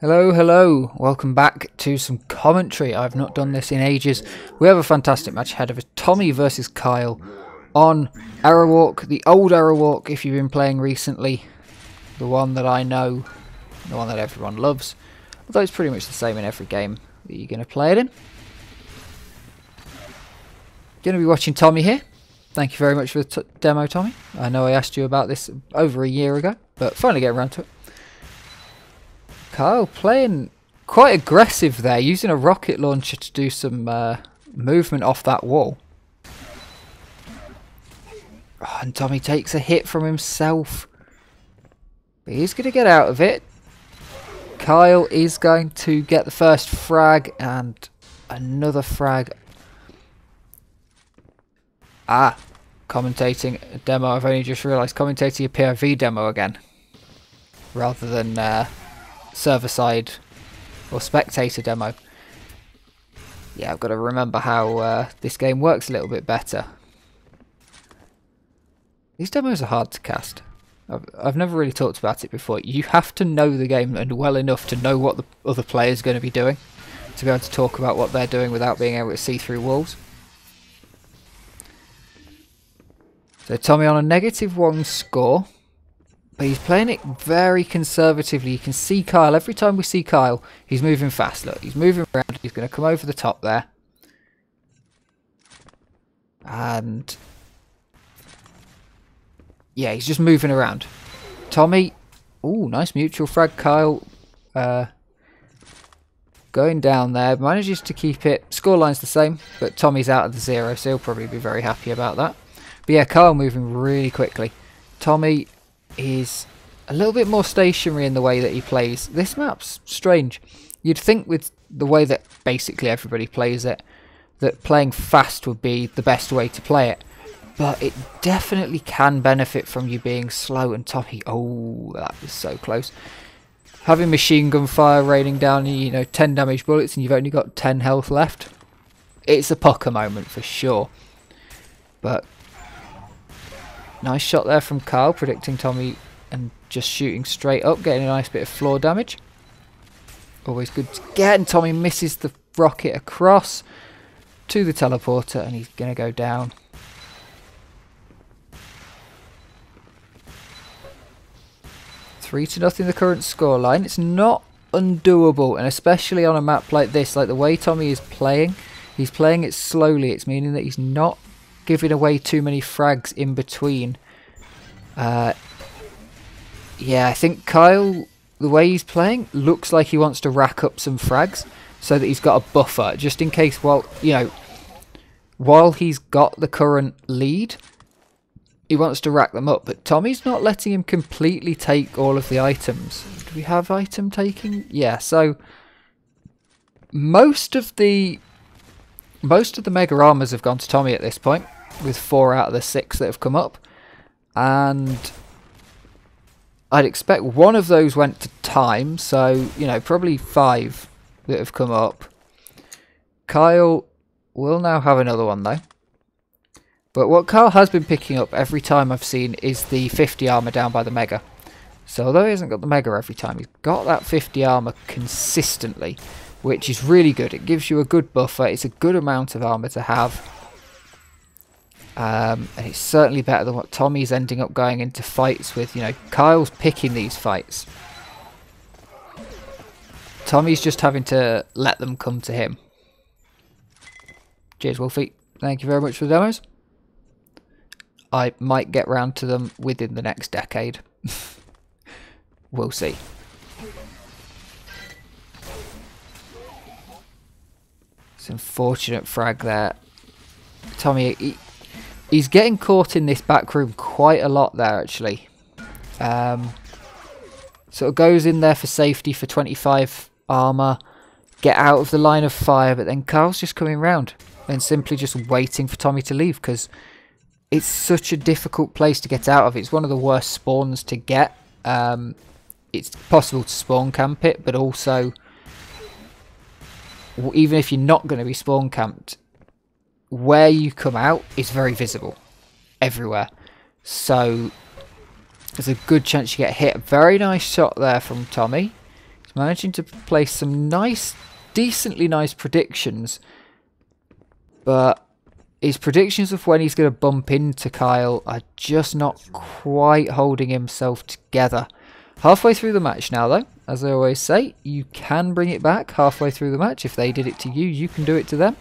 Hello, welcome back to some commentary. I've not done this in ages. We have a fantastic match ahead of us. Tommy versus Kyle on Aerowalk, the old Aerowalk if you've been playing recently. The one that I know, the one that everyone loves. Although it's pretty much the same in every game that you're going to play it in. Going to be watching Tommy here. Thank you very much for the demo, Tommy. I know I asked you about this over a year ago, but finally getting around to it. Kyle playing quite aggressive there, using a rocket launcher to do some movement off that wall. Oh, and Tommy takes a hit from himself. But he's going to get out of it. Kyle is going to get the first frag and another frag. Ah, commentating a demo. I've only just realised commentating a POV demo again. Rather than... server-side or spectator demo. Yeah, I've got to remember how this game works a little bit better. These demos are hard to cast. I've never really talked about it before. You have to know the game and well enough to know what the other player is going to be doing to be able to talk about what they're doing without being able to see through walls. So Tommy on a -1 score. But he's playing it very conservatively. You can see Kyle. Every time we see Kyle, he's moving fast. Look, he's moving around. He's going to come over the top there. And... yeah, he's just moving around. Tommy. Ooh, nice mutual frag. Kyle going down there. Manages to keep it. Scoreline's the same, but Tommy's out of the zero, so he'll probably be very happy about that. But yeah, Kyle moving really quickly. Tommy... is a little bit more stationary in the way that he plays. This map's strange. You'd think with the way that basically everybody plays it, that playing fast would be the best way to play it. But it definitely can benefit from you being slow and toppy. Oh, that was so close. Having machine gun fire raining down, you know, 10 damage bullets and you've only got 10 health left. It's a pucker moment for sure. But... nice shot there from Kyle, predicting Tommy and just shooting straight up, getting a nice bit of floor damage. Always good to get, and Tommy misses the rocket across to the teleporter, and he's going to go down. Three to nothing the current scoreline. It's not undoable, and especially on a map like this, like the way Tommy is playing, he's playing it slowly. It's meaning that he's not giving away too many frags in between. Yeah, I think Kyle, the way he's playing, looks like he wants to rack up some frags so that he's got a buffer, just in case while he's got the current lead, he wants to rack them up. But Tommy's not letting him completely take all of the items. Do we have item taking? Yeah, so most of the mega armors have gone to Tommy at this point, with 4 out of the 6 that have come up, and I'd expect one of those went to time, so, you know, probably 5 that have come up. Kyle will now have another one, though. But what Kyle has been picking up every time I've seen is the 50 armor down by the mega. So although he hasn't got the mega every time, he's got that 50 armor consistently, which is really good. It gives you a good buffer. It's a good amount of armor to have. And it's certainly better than what Tommy's ending up going into fights with. You know, Kyle's picking these fights. Tommy's just having to let them come to him. Cheers, Wolfie. Thank you very much for the demos. I might get round to them within the next decade. We'll see. It's an unfortunate frag there. Tommy, he's getting caught in this back room quite a lot there, actually. Sort of goes in there for safety for 25 armor. Get out of the line of fire, but then Kyle's just coming round and simply just waiting for Tommy to leave, because it's such a difficult place to get out of. It's one of the worst spawns to get. It's possible to spawn camp it, but also even if you're not going to be spawn camped, where you come out is very visible everywhere, so there's a good chance you get hit. Very nice shot there from Tommy. He's managing to place some nice, decently nice predictions. But his predictions of when he's going to bump into Kyle are just not quite holding himself together. Halfway through the match now though, as I always say, you can bring it back halfway through the match. If they did it to you, you can do it to them.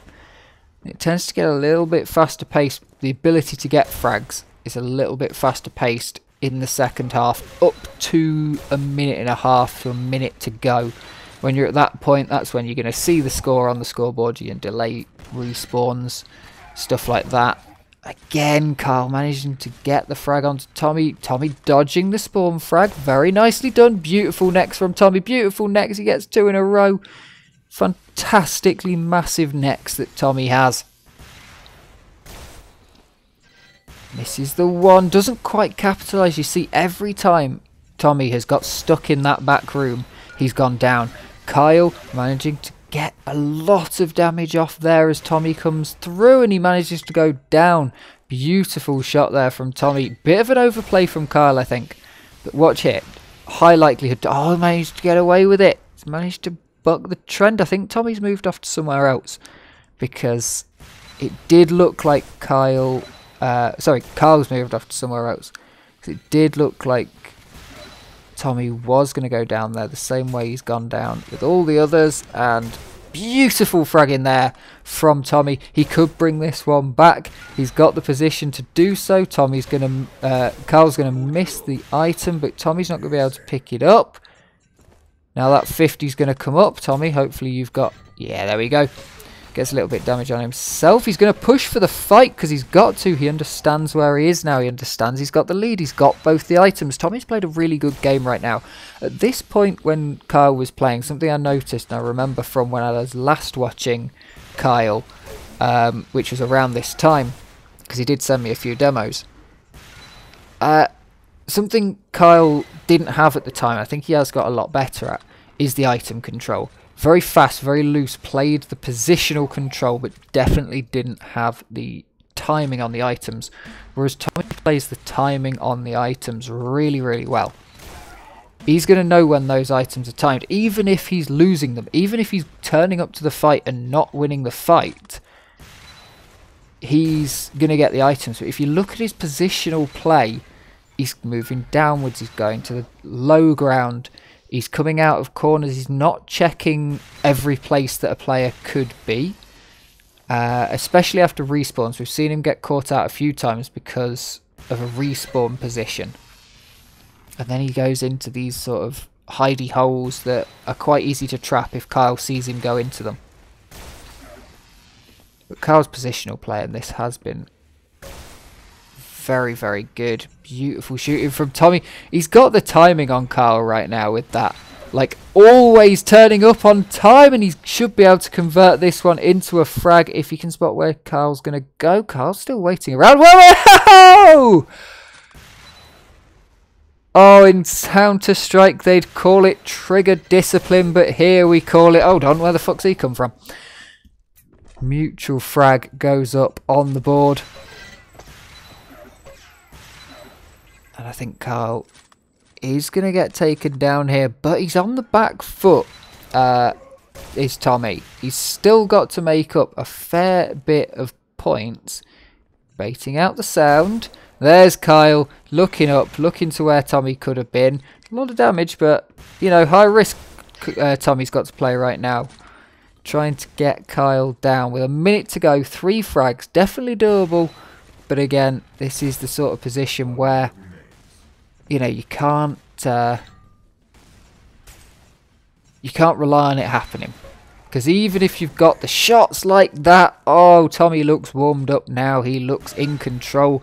It tends to get a little bit faster paced. The ability to get frags is a little bit faster paced in the second half, up to a minute and a half to a minute to go. When you're at that point, that's when you're going to see the score on the scoreboard. You can delay respawns, stuff like that. Again, Kyle managing to get the frag onto Tommy. Tommy dodging the spawn frag. Very nicely done. Beautiful necks from Tommy. Beautiful necks. He gets two in a row. Fantastically massive necks that Tommy has. Misses the one. Doesn't quite capitalise. You see, every time Tommy has got stuck in that back room, he's gone down. Kyle managing to get a lot of damage off there as Tommy comes through, and he manages to go down. Beautiful shot there from Tommy. Bit of an overplay from Kyle, I think. But watch it. High likelihood. Oh, managed to get away with it. Managed to buck the trend. I think Tommy's moved off to somewhere else, because it did look like Kyle... Kyle's moved off to somewhere else. Because it did look like Tommy was going to go down there the same way he's gone down with all the others, and beautiful frag in there from Tommy. He could bring this one back. He's got the position to do so. Kyle's going to miss the item, but Tommy's not going to be able to pick it up. Now that 50's going to come up, Tommy. Hopefully you've got... Yeah, there we go. Gets a little bit of damage on himself. He's going to push for the fight because he's got to. He understands where he is now. He understands he's got the lead. He's got both the items. Tommy's played a really good game right now. At this point when Kyle was playing, something I noticed, and I remember from when I was last watching Kyle, which was around this time, because he did send me a few demos. Something Kyle didn't have at the time, I think he has got a lot better at, is the item control. Very fast, very loose, played the positional control, but definitely didn't have the timing on the items. Whereas Tommy plays the timing on the items really, really well. He's going to know when those items are timed, even if he's losing them. Even if he's turning up to the fight and not winning the fight, he's going to get the items. But if you look at his positional play, he's moving downwards, he's going to the low ground. He's coming out of corners. He's not checking every place that a player could be. Especially after respawns. We've seen him get caught out a few times because of a respawn position. And then he goes into these sort of hidey holes that are quite easy to trap if Kyle sees him go into them. But Kyle's positional play in this has been very, very good. Beautiful shooting from Tommy. He's got the timing on Kyle right now with that. Like, always turning up on time, and he should be able to convert this one into a frag if he can spot where Kyle's going to go. Kyle's still waiting around. Whoa! Oh, in Counter-Strike, they'd call it trigger discipline, but here we call it... Hold on, where the fuck's he come from? Mutual frag goes up on the board. And I think Kyle is going to get taken down here. But he's on the back foot, is Tommy. He's still got to make up a fair bit of points. Baiting out the sound. There's Kyle looking up, looking to where Tommy could have been. A lot of damage, but, you know, high risk Tommy's got to play right now. Trying to get Kyle down with a minute to go. 3 frags, definitely doable. But again, this is the sort of position where... You know, you can't rely on it happening, because even if you've got the shots like that, oh, Tommy looks warmed up now. He looks in control.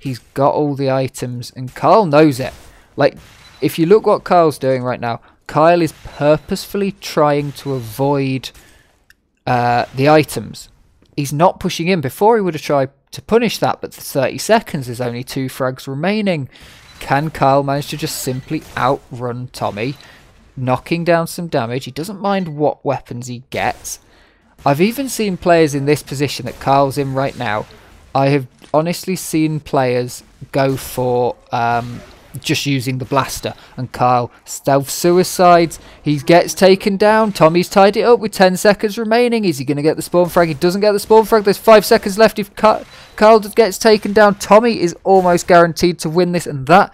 He's got all the items, and Kyle knows it. Like, if you look what Kyle's doing right now, Kyle is purposefully trying to avoid the items. He's not pushing in. Before he would have tried to punish that, but the 30 seconds, there's only 2 frags remaining. Can Kyle manage to just simply outrun Tommy, knocking down some damage? He doesn't mind what weapons he gets. I've even seen players in this position that Kyle's in right now. I have honestly seen players go for just using the blaster, and Kyle stealth suicides. He gets taken down. Tommy's tied it up with 10 seconds remaining. Is he going to get the spawn frag? He doesn't get the spawn frag. There's 5 seconds left. If Kyle gets taken down, Tommy is almost guaranteed to win this, and that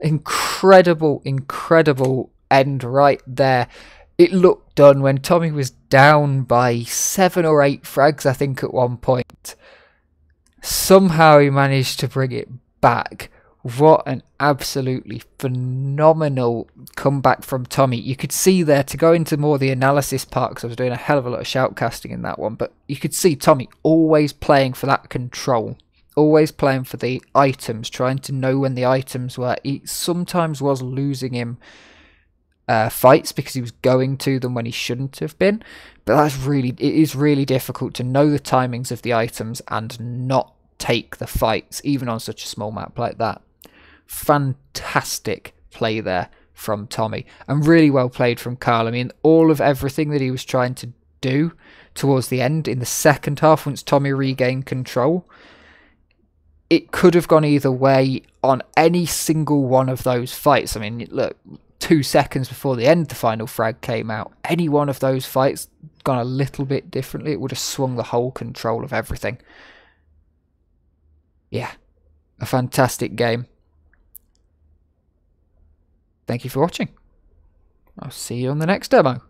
incredible, incredible end right there. It looked done when Tommy was down by 7 or 8 frags, I think, at one point. Somehow he managed to bring it back. What an absolutely phenomenal comeback from Tommy. You could see there, to go into more the analysis part, because I was doing a hell of a lot of shoutcasting in that one, but you could see Tommy always playing for that control, always playing for the items, trying to know when the items were. He sometimes was losing him fights because he was going to them when he shouldn't have been, but it is really difficult to know the timings of the items and not take the fights, even on such a small map like that. Fantastic play there from Tommy, and really well played from Kyle. I mean, all of everything that he was trying to do towards the end in the second half, once Tommy regained control, it could have gone either way on any single one of those fights. I mean, look, 2 seconds before the end, the final frag came out. Any one of those fights gone a little bit differently, it would have swung the whole control of everything. Yeah, a fantastic game. Thank you for watching. I'll see you on the next demo.